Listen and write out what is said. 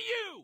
you!